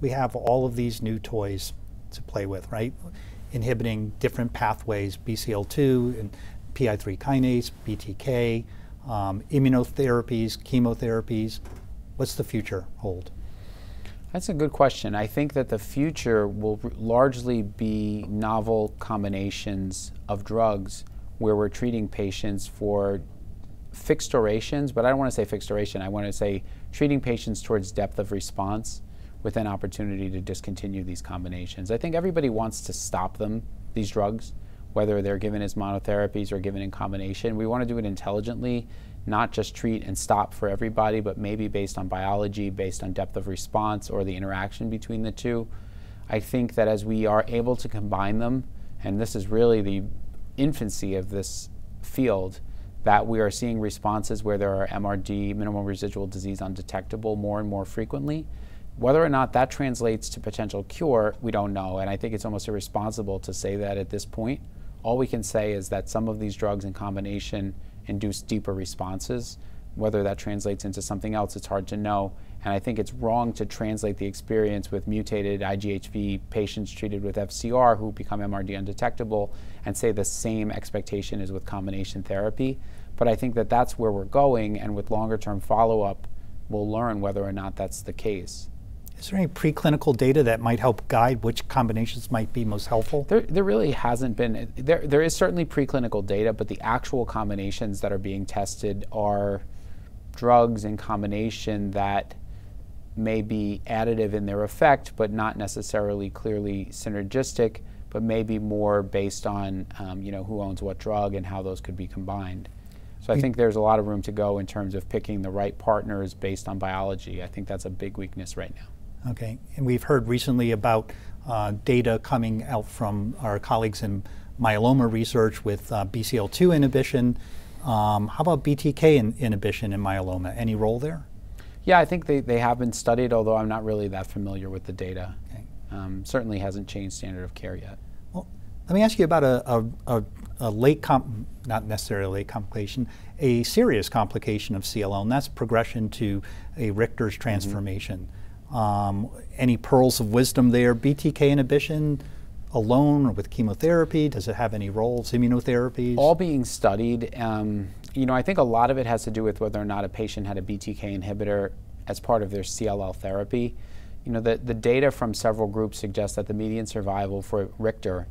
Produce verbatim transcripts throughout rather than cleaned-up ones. we have all of these new toys to play with, right? Inhibiting different pathways, B C L two and P I three kinase, B T K, um, immunotherapies, chemotherapies. What's the future hold? That's a good question. I think that the future will largely be novel combinations of drugs where we're treating patients for fixed durations, but I don't want to say fixed duration. I want to say treating patients towards depth of response with an opportunity to discontinue these combinations. I think everybody wants to stop them, these drugs, whether they're given as monotherapies or given in combination. We want to do it intelligently, not just treat and stop for everybody, but maybe based on biology, based on depth of response or the interaction between the two. I think that as we are able to combine them, and this is really the infancy of this field, that we are seeing responses where there are M R D, minimal residual disease undetectable, more and more frequently. Whether or not that translates to potential cure, we don't know. And I think it's almost irresponsible to say that at this point. All we can say is that some of these drugs in combination induce deeper responses. Whether that translates into something else, it's hard to know. And I think it's wrong to translate the experience with mutated I G H V patients treated with F C R who become M R D undetectable and say the same expectation is with combination therapy. But I think that that's where we're going, and with longer term follow-up, we'll learn whether or not that's the case. Is there any preclinical data that might help guide which combinations might be most helpful? There, there really hasn't been. There, there is certainly preclinical data, but the actual combinations that are being tested are drugs in combination that may be additive in their effect, but not necessarily clearly synergistic, but maybe more based on um, you know, who owns what drug and how those could be combined. So I think there's a lot of room to go in terms of picking the right partners based on biology. I think that's a big weakness right now. Okay, and we've heard recently about uh, data coming out from our colleagues in myeloma research with uh, B C L two inhibition. Um, how about B T K in inhibition in myeloma? Any role there? Yeah, I think they, they have been studied, although I'm not really that familiar with the data. Okay. Um, certainly hasn't changed standard of care yet. Well, let me ask you about a, a, a, a late, comp not necessarily a complication, a serious complication of C L L, and that's progression to a Richter's transformation. Mm-hmm. um, any pearls of wisdom there? B T K inhibition alone or with chemotherapy? Does it have any roles? Immunotherapies? All being studied. Um, You know, I think a lot of it has to do with whether or not a patient had a B T K inhibitor as part of their C L L therapy. You know, the, the data from several groups suggests that the median survival for Richter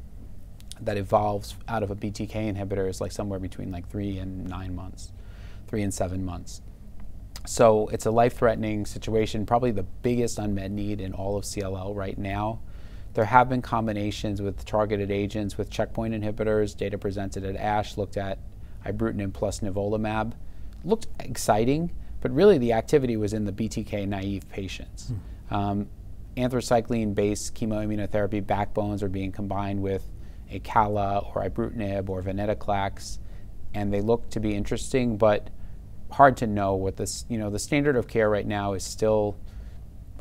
that evolves out of a B T K inhibitor is like somewhere between like three and nine months, three and seven months. So it's a life-threatening situation, probably the biggest unmet need in all of C L L right now. There have been combinations with targeted agents, with checkpoint inhibitors. Data presented at ASH looked at ibrutinib plus nivolumab. Looked exciting, but really the activity was in the B T K naive patients. Mm. Um, anthracycline-based chemoimmunotherapy backbones are being combined with Acala or ibrutinib or venetoclax, and they look to be interesting, but hard to know what this, you know, the standard of care right now is still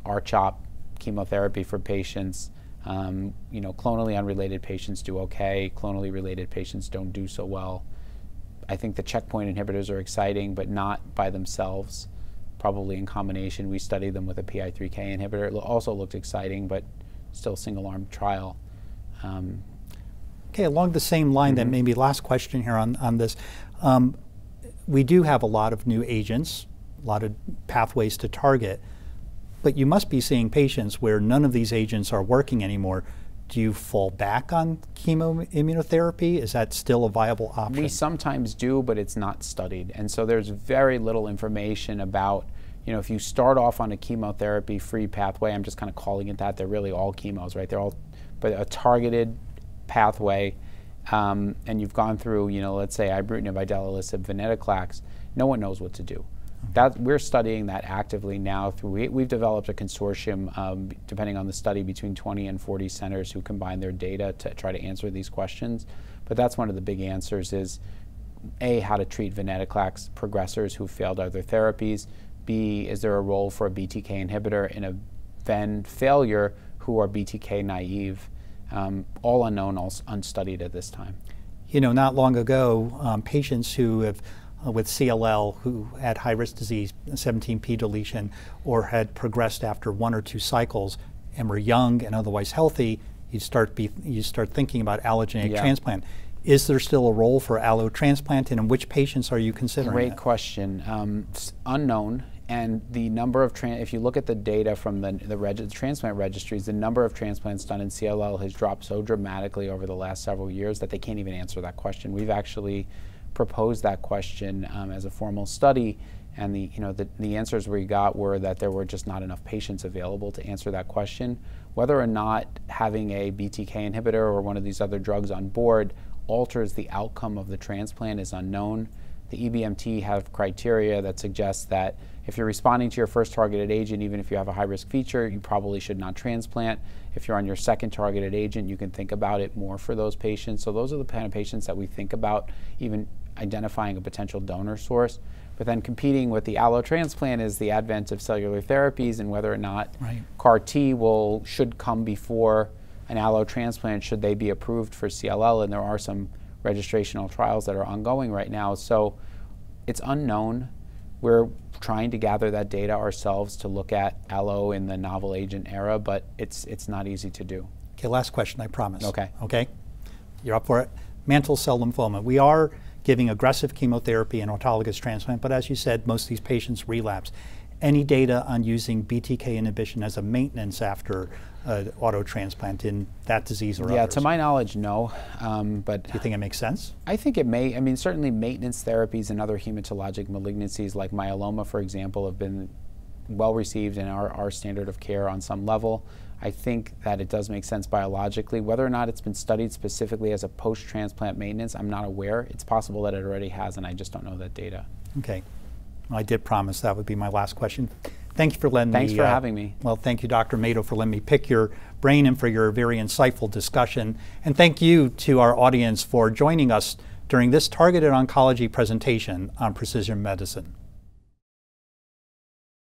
R CHOP chemotherapy for patients. Um, you know, clonally unrelated patients do okay, clonally related patients don't do so well. I think the checkpoint inhibitors are exciting, but not by themselves. Probably in combination. We studied them with a P I three K inhibitor. It also looked exciting, but still single-arm trial. Um, okay, along the same line, mm-hmm. then maybe last question here on, on this. Um, we do have a lot of new agents, a lot of pathways to target, but you must be seeing patients where none of these agents are working anymore. Do you fall back on chemoimmunotherapy? Is that still a viable option? We sometimes do, but it's not studied. And so there's very little information about, you know, if you start off on a chemotherapy-free pathway, I'm just kind of calling it that, they're really all chemos, right? They're all but a targeted pathway, um, and you've gone through, you know, let's say ibrutinib, idelalisib, venetoclax, no one knows what to do. That, we're studying that actively now. Through, we, we've developed a consortium, um, depending on the study, between twenty and forty centers who combine their data to try to answer these questions. But that's one of the big answers is, A, how to treat venetoclax progressors who failed other therapies. B, is there a role for a B T K inhibitor in a ven failure who are B T K naive? Um, all unknown, all unstudied at this time. You know, not long ago, um, patients who have with C L L who had high risk disease, seventeen p deletion, or had progressed after one or two cycles, and were young and otherwise healthy, you start be you start thinking about allogeneic yeah. transplant. Is there still a role for allo transplant, and in which patients are you considering? Great it? question. Um, it's unknown, and the number of trans if you look at the data from the the reg transplant registries, the number of transplants done in C L L has dropped so dramatically over the last several years that they can't even answer that question. We've actually proposed that question um, as a formal study, and the you know the, the answers we got were that there were just not enough patients available to answer that question. Whether or not having a B T K inhibitor or one of these other drugs on board alters the outcome of the transplant is unknown. The E B M T have criteria that suggests that if you're responding to your first targeted agent, even if you have a high-risk feature, you probably should not transplant. If you're on your second targeted agent, you can think about it more for those patients. So those are the kind of patients that we think about, even identifying a potential donor source. But then competing with the allotransplant is the advent of cellular therapies and whether or not right. CAR-T will, should come before an allotransplant, should they be approved for C L L, and there are some registrational trials that are ongoing right now. So it's unknown. We're trying to gather that data ourselves to look at allo in the novel agent era, but it's, it's not easy to do. Okay, last question, I promise. Okay. Okay, you're up for it. Mantle cell lymphoma. We are giving aggressive chemotherapy and autologous transplant, but as you said, most of these patients relapse. Any data on using B T K inhibition as a maintenance after uh, auto transplant in that disease or yeah, others? Yeah, to my knowledge, no. Um, but do you think it makes sense? I think it may. I mean, certainly maintenance therapies and other hematologic malignancies like myeloma, for example, have been well received and are our standard of care on some level. I think that it does make sense biologically. Whether or not it's been studied specifically as a post-transplant maintenance, I'm not aware. It's possible that it already has, and I just don't know that data. Okay. I did promise that would be my last question. Thank you for letting Thanks me. Thanks for uh, having me. Well, thank you, Doctor Mato, for letting me pick your brain and for your very insightful discussion. And thank you to our audience for joining us during this Targeted Oncology presentation on Precision Medicine.